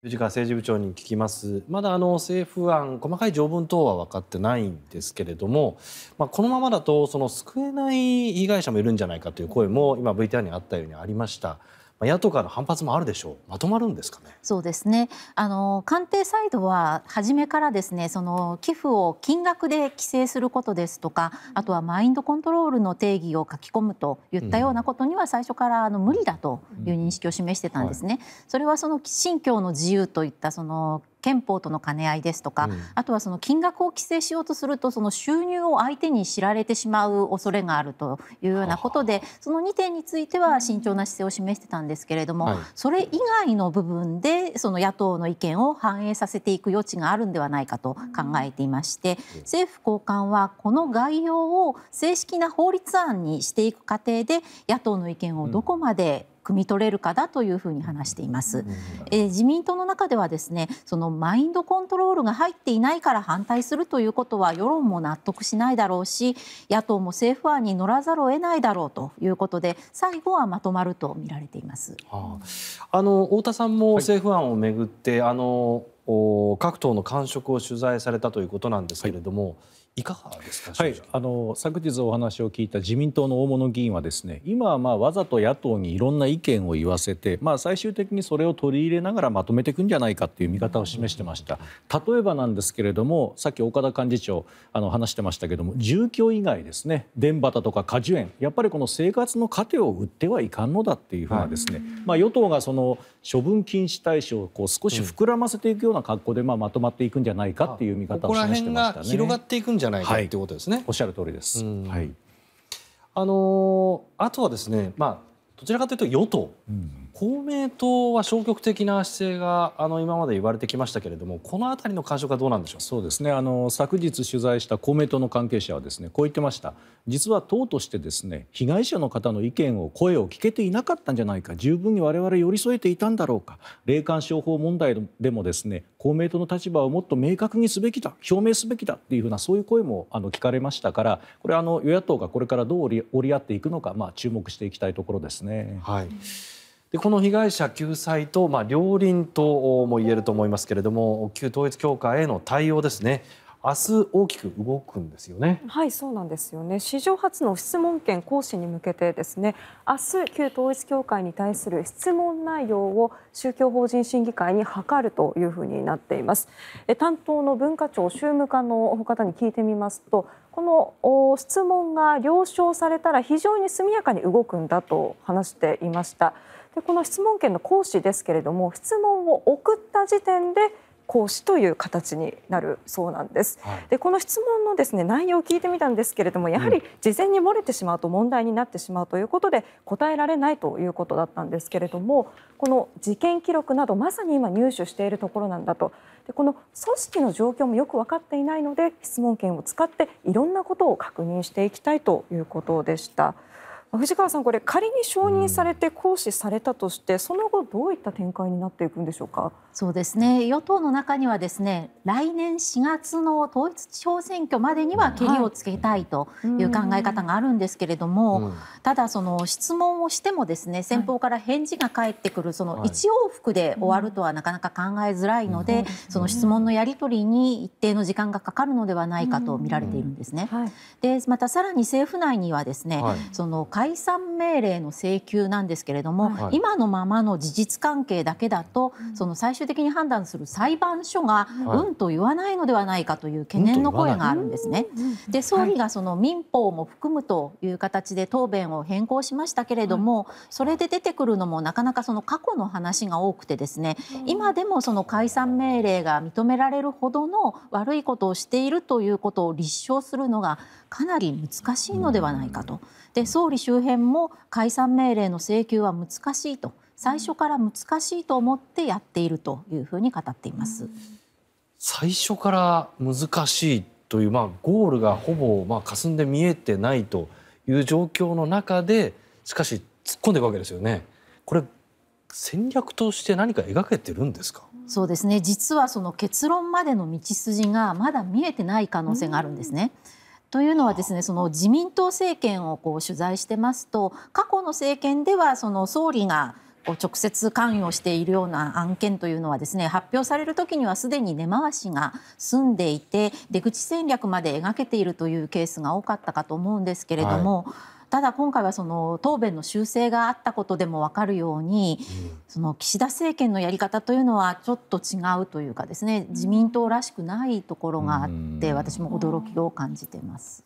藤川政治部長に聞きます。まだ政府案、細かい条文等は分かってないんですけれども、このままだと救えない被害者もいるんじゃないかという声も今 VTR にあったようにありました。野党からの反発もあるでしょう。まとまるんですかね。そうですね。官邸サイドは初めからですね、寄付を金額で規制することですとか、あとはマインドコントロールの定義を書き込むといったようなことには最初から無理だという認識を示してたんですね。それは信教の自由といった憲法との兼ね合いですとか、あとは金額を規制しようとすると収入を相手に知られてしまう恐れがあるというようなことで、その2点については慎重な姿勢を示してたんですけれども、それ以外の部分で野党の意見を反映させていく余地があるんではないかと考えていまして、政府高官はこの概要を正式な法律案にしていく過程で野党の意見をどこまで汲み取れるかだというふうに話しています。自民党の中ではですね、マインドコントロールが入っていないから反対するということは世論も納得しないだろうし、野党も政府案に乗らざるを得ないだろうということで、最後はまとまると見られています。太田さんも政府案をめぐって、各党の感触を取材されたということなんですけれども、いかがですか。昨日お話を聞いた自民党の大物議員はですね、今はわざと野党にいろんな意見を言わせて、最終的にそれを取り入れながらまとめていくんじゃないかという見方を示してました。例えばなんですけれども、さっき岡田幹事長話してましたけども、住居以外ですね、田畑とか果樹園、やっぱりこの生活の糧を売ってはいかんのだっていうふうなですね、与党が処分禁止対象を少し膨らませていくような格好でまとまっていくんじゃないかっていう見方を示してましたね。ここら辺が広がっていくんじゃないかということですね。おっしゃる通りです。はい。あとはですね、どちらかというと与党、公明党は消極的な姿勢が今まで言われてきましたけれども、このあたりの感触はどうなんでしょう。そうですね。昨日取材した公明党の関係者はですね、こう言ってました。実は党としてですね、被害者の方の意見を声を聞けていなかったんじゃないか、十分に我々寄り添えていたんだろうか、霊感商法問題でもですね、公明党の立場をもっと明確にすべきだ、表明すべきだっていうふうなそういう声も聞かれましたから、これ与野党がこれからどう折り合っていくのか、注目していきたいところですね。はい、でこの被害者救済と、両輪とも言えると思いますけれども、旧統一教会への対応ですね、明日大きく動くんですよね。はい、そうなんですよね。史上初の質問権行使に向けてですね、明日旧統一教会に対する質問内容を宗教法人審議会に諮るというふうになっています。担当の文化庁宗務課の方に聞いてみますと、この質問が了承されたら非常に速やかに動くんだと話していました。で、この質問権の行使ですけれども、質問を送った時点で行使という形になるそうなんです。で、この質問のですね、内容を聞いてみたんですけれども、やはり事前に漏れてしまうと問題になってしまうということで答えられないということだったんですけれども、この事件記録などまさに今入手しているところなんだと。で、この組織の状況もよく分かっていないので、質問権を使っていろんなことを確認していきたいということでした。藤川さん、これ仮に承認されて行使されたとして、その後どういった展開になっていくんでしょうか。そうですね。与党の中にはですね、来年4月の統一地方選挙までにはけりをつけたいという考え方があるんですけれども、ただ質問をしてもですね、先方から返事が返ってくる一往復で終わるとはなかなか考えづらいので、質問のやり取りに一定の時間がかかるのではないかと見られているんですね。で、またさらに政府内にはですね、解散命令の請求なんですけれども、今のままの事実関係だけだと最終的に判断する裁判所がうんと言わないのではないかという懸念の声があるんですね。で、総理が民法も含むという形で答弁を変更しましたけれども、それで出てくるのもなかなか過去の話が多くてですね、今でも解散命令が認められるほどの悪いことをしているということを立証するのがかなり難しいのではないかと。で、総理周辺も解散命令の請求は難しいと、最初から難しいと思ってやっているというふうに語っています。最初から難しいという、ゴールがほぼ霞んで見えてないという状況の中で、しかし突っ込んでいくわけですよね。これ戦略として何か描けてるんですか。そうですね。実は結論までの道筋がまだ見えてない可能性があるんですね。というのはですね、自民党政権を取材してますと、過去の政権では総理が直接関与しているような案件というのはですね、発表される時にはすでに根回しが済んでいて出口戦略まで描けているというケースが多かったかと思うんですけれども、はい、ただ今回はその答弁の修正があったことでも分かるように、その岸田政権のやり方というのはちょっと違うというかですね、自民党らしくないところがあって私も驚きを感じています。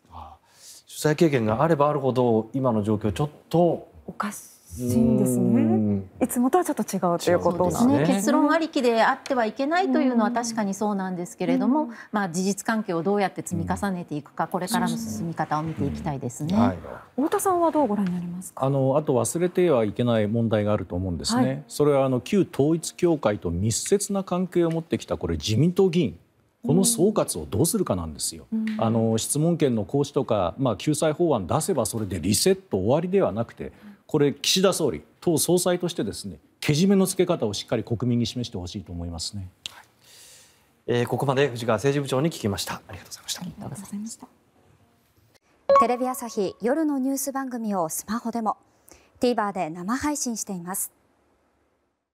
主催経験があればあるほど今の状況ちょっとおかしいですね。いつもとはちょっと違うということですね。結論ありきであってはいけないというのは確かにそうなんですけれども、まあ、事実関係をどうやって積み重ねていくか、これからの進み方を見ていきたいですね。太田さんはどうご覧になりますか？あと忘れてはいけない問題があると思うんですね。はい、それは旧統一教会と密接な関係を持ってきたこれ自民党議員、この総括をどうするかなんですよ。質問権の行使とか、まあ、救済法案出せばそれでリセット終わりではなくて、これ岸田総理、党総裁としてですね、けじめのつけ方をしっかり国民に示してほしいと思いますね。はい、ここまで藤川政治部長に聞きました。ありがとうございました。ありがとうございました。テレビ朝日夜のニュース番組をスマホでも TVer で生配信しています。